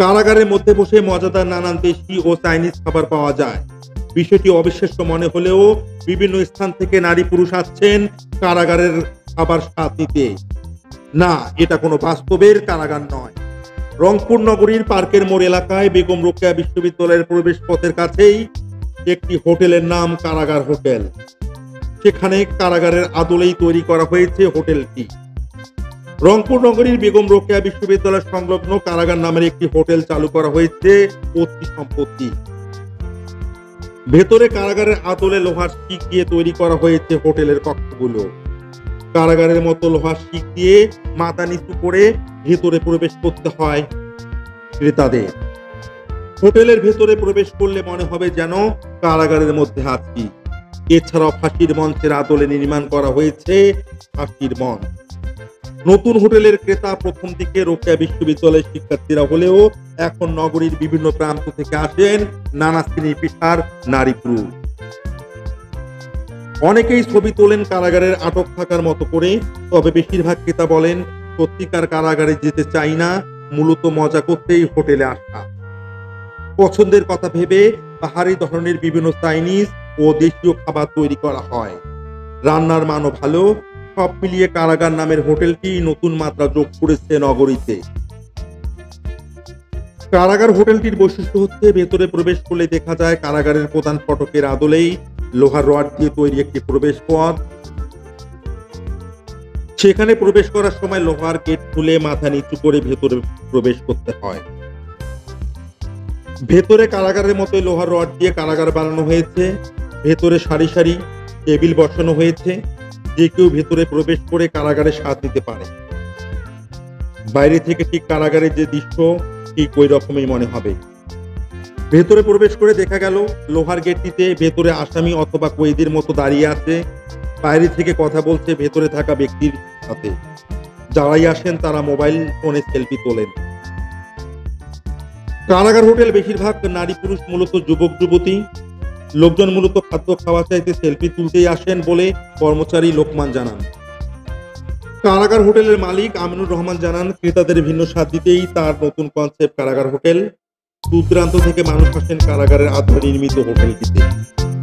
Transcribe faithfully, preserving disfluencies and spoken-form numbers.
কারাগারের মধ্যে বসে মজাদার নানান দেশি ও চাইনিজ খাবার পাওয়া যায়। বিষয়টি অবিশ্বাস্য মনে হলেও বিভিন্ন স্থান থেকে নারী পুরুষ আসছেন কারাগারের খাবার স্বাদ নিতে। না, এটা কোনো বাস্তবের কারাগার নয়। রংপুর নগরীর পার্কের মোড় এলাকায় বেগম রোকেয়া বিশ্ববিদ্যালয়ের প্রবেশ পথের কাছেই একটি হোটেলের নাম কারাগার হোটেল। সেখানে কারাগারের আদলেই তৈরি করা হয়েছে হোটেলটি। রংপুর নগরীর বেগম রোকেয়া বিশ্ববিদ্যালয় সংলগ্ন কারাগার নামের একটি হোটেল চালু করা হয়েছে অতি সম্প্রতি। ভেতরে কারাগারের আদলে লোহার শিক দিয়ে তৈরি করা হয়েছে হোটেলের কক্ষগুলো। কারাগারের মতো লোহার শিক দিয়ে মাথা নিচু করে ভেতরে প্রবেশ করতে হয় ক্রেতাদের। হোটেলের ভেতরে প্রবেশ করলে মনে হবে যেন কারাগারের মধ্যে আছি। এছাড়াও ফাঁসির মঞ্চের আদলে নির্মাণ করা হয়েছে ফাঁসির মঞ্চ। নতুন হোটেলের ক্রেতা প্রথম দিকে রোকেয়া বিশ্ববিদ্যালয়ের শিক্ষার্থীরা হলেও এখন নগরীর বিভিন্ন প্রান্ত থেকে আসেন নানা শ্রেণী পেশার নারী পুরুষ। অনেকেই ছবি তোলেন কারাগারের আটক থাকার মতো করে। তবে বেশিরভাগ ক্রেতা বলেন, সত্যিকার কারাগারে যেতে চাই না, মূলত মজা করতেই হোটেলে আসা। পছন্দের কথা ভেবে পাহাড়ি ধরনের বিভিন্ন চাইনিজ ও দেশীয় খাবার তৈরি করা হয়। রান্নার মানও ভালো। সব মিলিয়ে কারাগার নামের হোটেলটি নতুন মাত্রা যোগ করেছে নগরীতে। কারাগার হোটেলটির বৈশিষ্ট্য হচ্ছে, ভেতরে প্রবেশ করলে দেখা যায় কারাগারের প্রধান ফটকের আদলেই লোহার রড দিয়ে তৈরি একটি প্রবেশ পথ। সেখানে প্রবেশ করার সময় লোহার গেট খুলে মাথা নিচু করে ভেতরে প্রবেশ করতে হয়। ভেতরে কারাগারের মতো লোহার রড দিয়ে কারাগার বানানো হয়েছে। ভেতরে সারি সারি টেবিল বসানো হয়েছে। যে কেউ ভেতরে প্রবেশ করে কারাগারে স্বাদ নিতে পারে। বাইরে থেকে ঠিক কারাগারের যে দৃশ্য, ঠিক ওই রকমই মনে হবে। ভেতরে প্রবেশ করে দেখা গেল লোহার গেটটিতে ভেতরে আসামি অথবা কয়েদির মতো দাঁড়িয়ে আছে। বাইরে থেকে কথা বলছে ভেতরে থাকা ব্যক্তির সাথে। যারাই আসেন তারা মোবাইল ফোনে সেলফি তোলেন। কারাগার হোটেল বেশিরভাগ নারী পুরুষ, মূলত যুবক যুবতী। লোকজন মূলত খাদ্য খাওয়া চাইতে সেলফি তুলতেই আসেন বলে কর্মচারী লোকমান জানান। কারাগার হোটেলের মালিক আমিনুর রহমান জানান, ক্রেতাদের ভিন্ন স্বাদ দিতেই তার নতুন কনসেপ্ট কারাগার হোটেল। দূর দূরান্ত থেকে মানুষ আসেন কারাগারের আদলে নির্মিত হোটেলটিতে।